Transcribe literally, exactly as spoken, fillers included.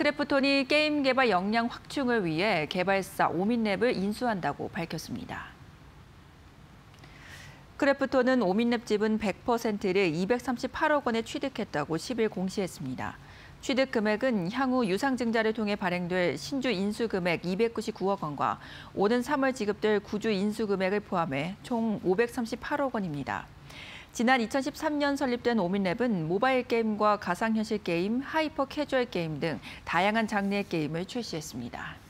크래프톤이 게임 개발 역량 확충을 위해 개발사 오민랩을 인수한다고 밝혔습니다. 크래프톤은 오민랩 지분 백 퍼센트를 이백삼십팔억 원에 취득했다고 십 일 공시했습니다. 취득 금액은 향후 유상증자를 통해 발행될 신주 인수금액 이백구십구억 원과 오는 삼월 지급될 구주 인수금액을 포함해 총 오백삼십팔억 원입니다. 지난 이천십삼 년 설립된 오민랩은 모바일 게임과 가상현실 게임, 하이퍼 캐주얼 게임 등 다양한 장르의 게임을 출시했습니다.